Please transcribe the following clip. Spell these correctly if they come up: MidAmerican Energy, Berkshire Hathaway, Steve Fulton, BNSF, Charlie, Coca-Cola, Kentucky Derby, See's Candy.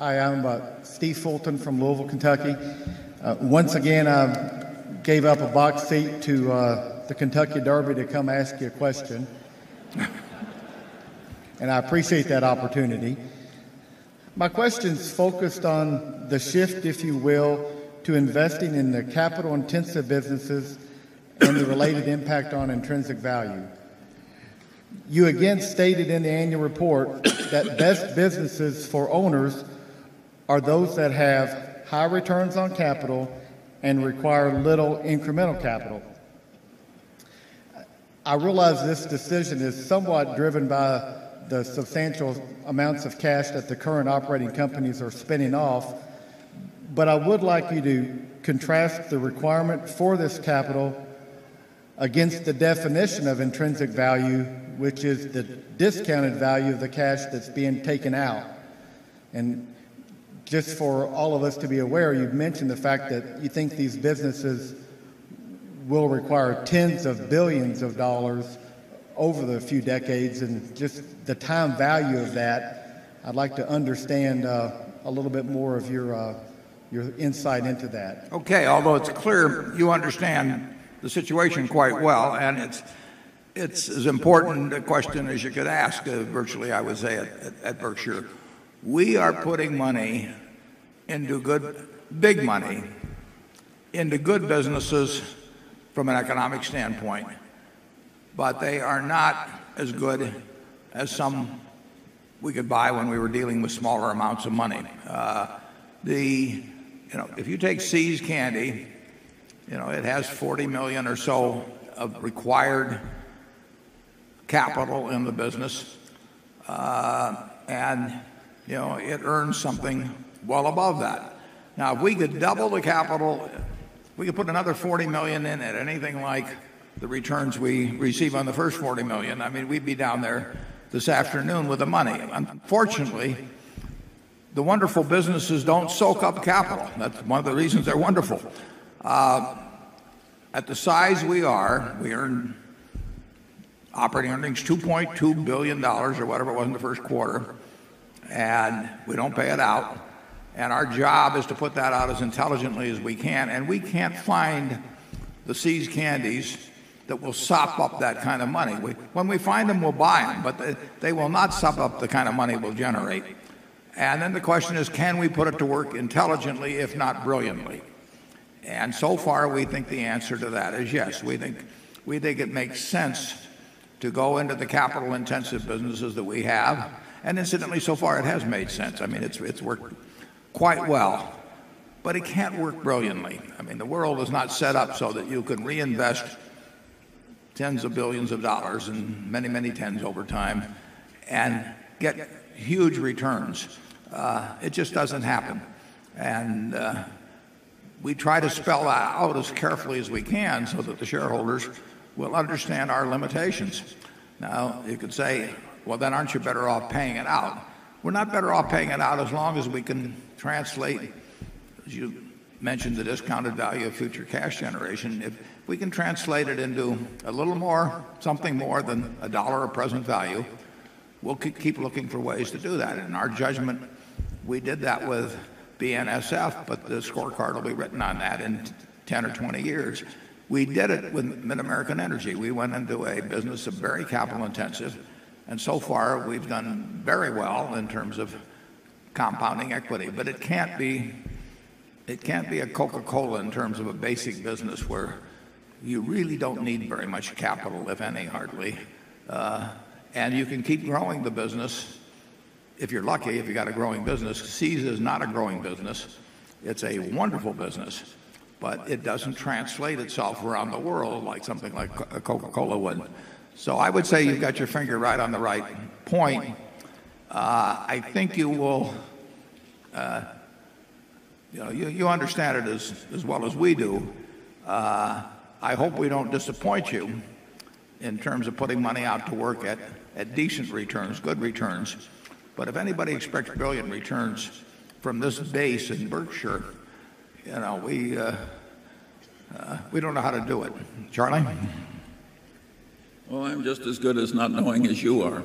Hi, I'm Steve Fulton from Louisville, Kentucky. Once again, I gave up a box seat to the Kentucky Derby to come ask you a question. And I appreciate that opportunity. My question's focused on the shift, if you will, to investing in the capital-intensive businesses and the related impact on intrinsic value. You again stated in the annual report that best businesses for owners are those that have high returns on capital and require little incremental capital. I realize this decision is somewhat driven by the substantial amounts of cash that the current operating companies are spinning off, but I would like you to contrast the requirement for this capital against the definition of intrinsic value, which is the discounted value of the cash that's being taken out. And just for all of us to be aware, you've mentioned the fact that you think these businesses will require tens of billions of dollars over the few decades, and just the time value of that. I'd like to understand a little bit more of your insight into that. Okay, although it's clear you understand the situation quite well, and it's as important a question as you could ask, virtually, I would say, at Berkshire. We are putting money into good, big money, into good businesses from an economic standpoint, but they are not as good as some we could buy when we were dealing with smaller amounts of money. If you take See's Candy, it has $40 million or so of required capital in the business, and it earns something well above that. Now, if we could double the capital, we could put another $40 million in at anything like the returns we receive on the first $40 million. I mean, we'd be down there this afternoon with the money. Unfortunately, the wonderful businesses don't soak up capital. That's one of the reasons they're wonderful. At the size we are, we earn operating earnings $2.2 billion or whatever it was in the first quarter, and we don't pay it out. And our job is to put that out as intelligently as we can, and we can't find the See's Candies that will sop up that kind of money. When we find them, we'll buy them, but they will not sop up the kind of money we'll generate. And then the question is, can we put it to work intelligently, if not brilliantly? And so far, we think the answer to that is yes. We think it makes sense to go into the capital-intensive businesses that we have. And incidentally, so far, it has made sense. I mean, it's worked quite well, but it can't work brilliantly. I mean, the world is not set up so that you can reinvest tens of billions of dollars and many, many tens over time and get huge returns. It just doesn't happen. And we try to spell that out as carefully as we can so that the shareholders will understand our limitations. Now, you could say, well, then aren't you better off paying it out? We're not better off paying it out as long as we can translate, as you mentioned, the discounted value of future cash generation. If we can translate it into a little more, something more than a dollar of present value, we'll keep looking for ways to do that. In our judgment, we did that with BNSF, but the scorecard will be written on that in 10 or 20 years. We did it with MidAmerican Energy. We went into a business of very capital intensive, and so far we've done very well in terms of compounding equity, but it can't be a Coca-Cola in terms of a basic business where you really don't need very much capital, if any, hardly. And you can keep growing the business if you're lucky, if you've got a growing business. See's is not a growing business. It's a wonderful business, but it doesn't translate itself around the world like something like Coca-Cola would. So I would say you've got your finger right on the right point. I think you will, you understand it as well as we do. I hope we don't disappoint you in terms of putting money out to work at decent returns, good returns. But if anybody expects brilliant returns from this base in Berkshire, we don't know how to do it. Charlie? Well, I'm just as good as not knowing as you are.